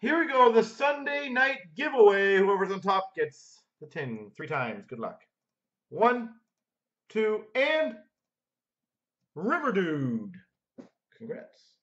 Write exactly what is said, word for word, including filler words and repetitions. Here we go, the Sunday night giveaway. Whoever's on top gets the tin three times. Good luck. One, two, and River Dude. Congrats.